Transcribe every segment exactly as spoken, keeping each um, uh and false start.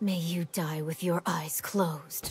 May you die with your eyes closed.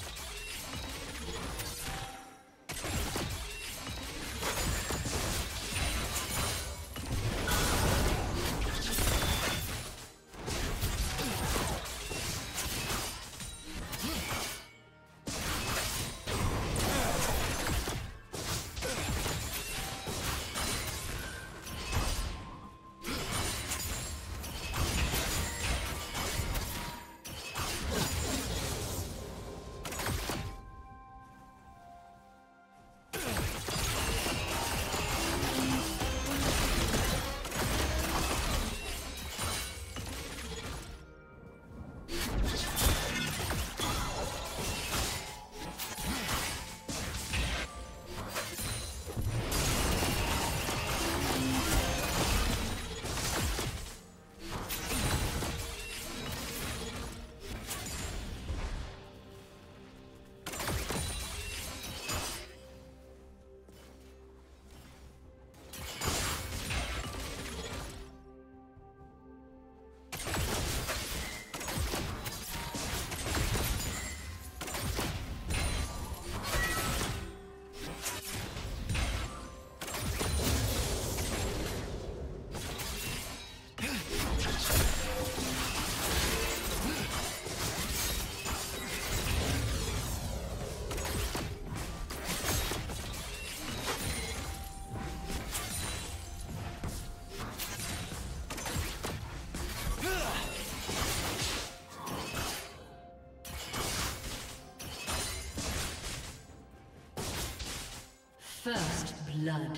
First blood.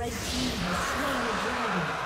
Red team has slain the dragon.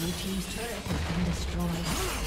Blue team's turret has been destroyed. No!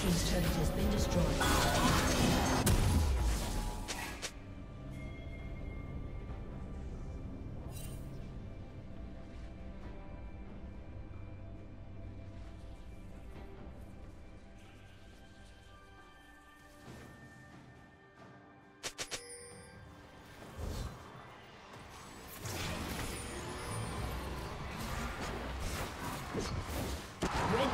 His turret has been destroyed.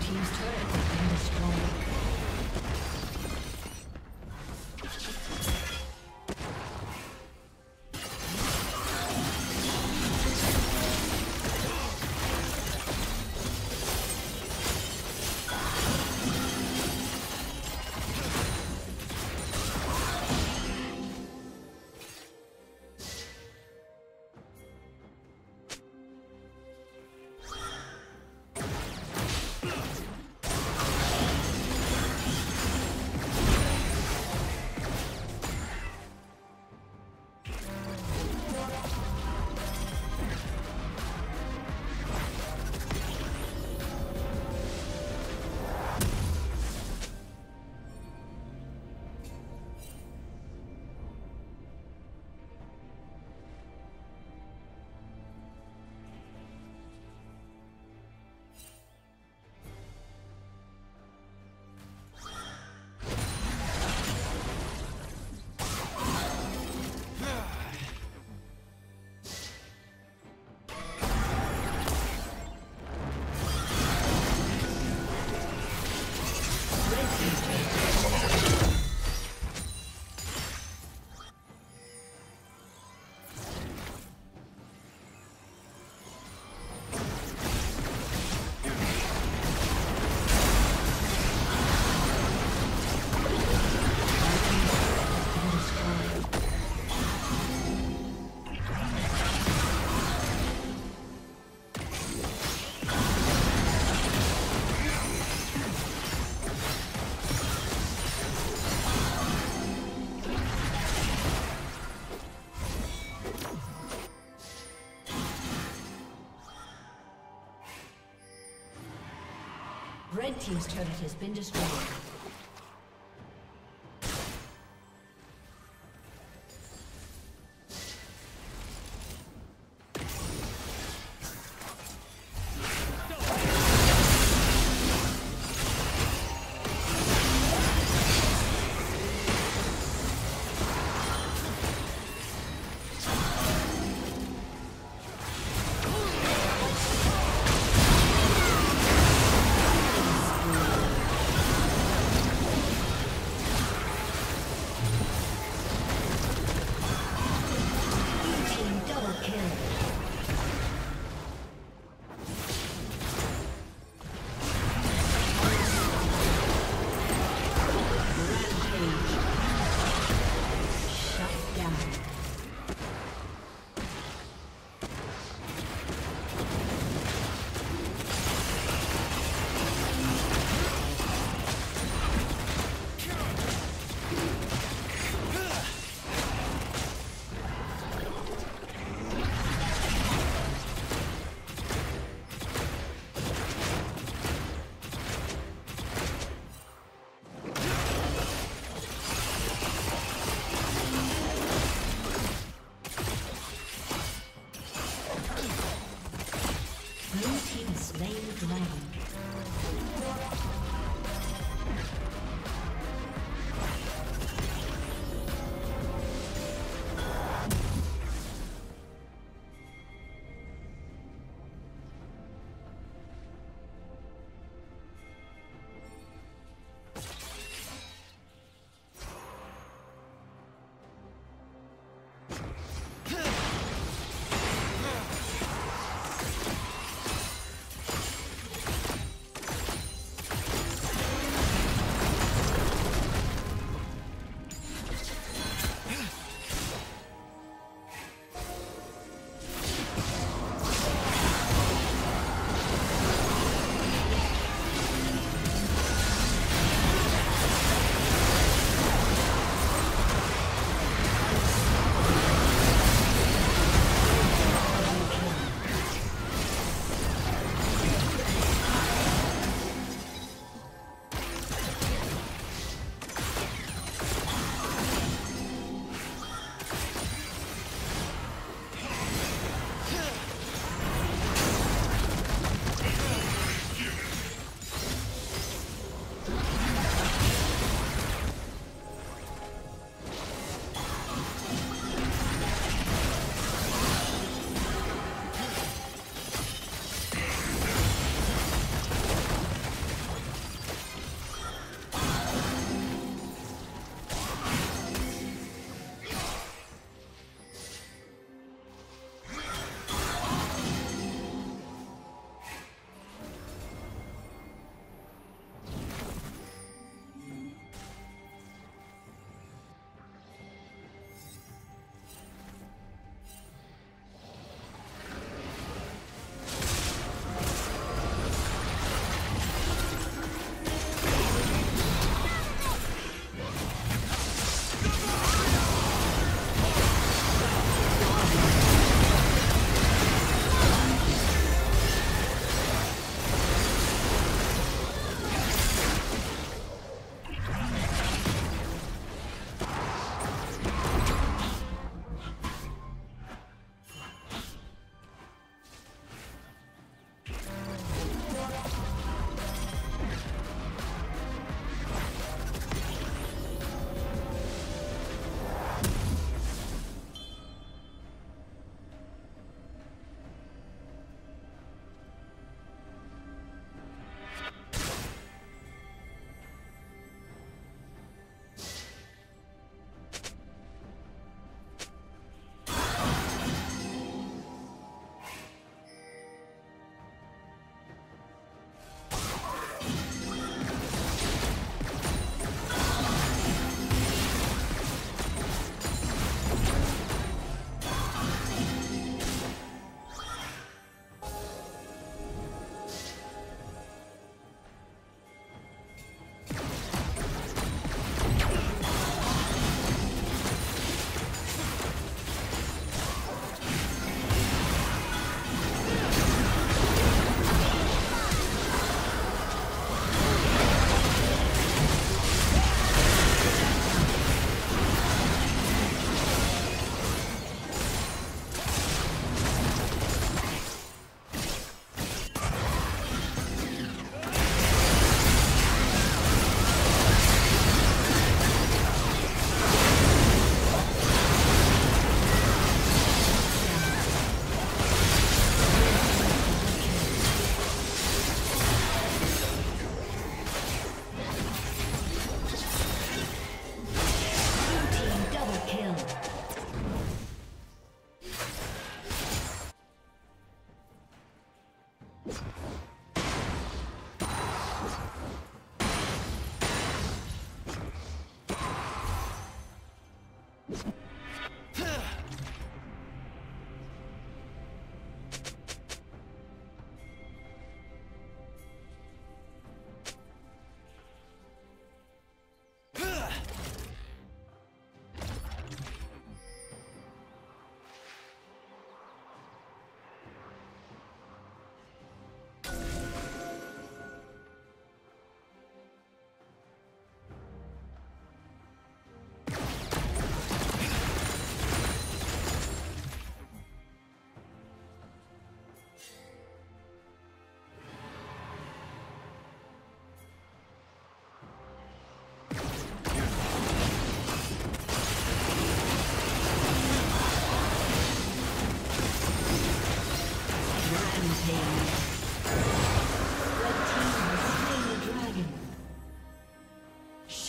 team's turret has been destroyed. Red team's turret has been destroyed.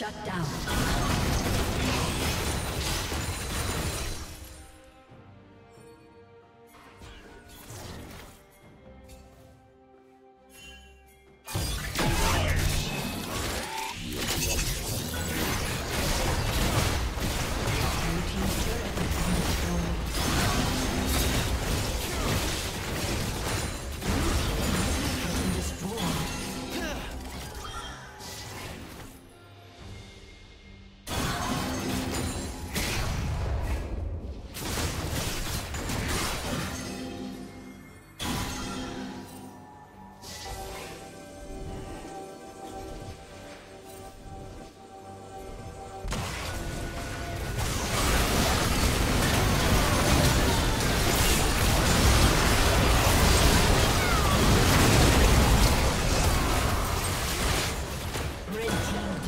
Shut down.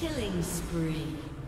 Killing spree.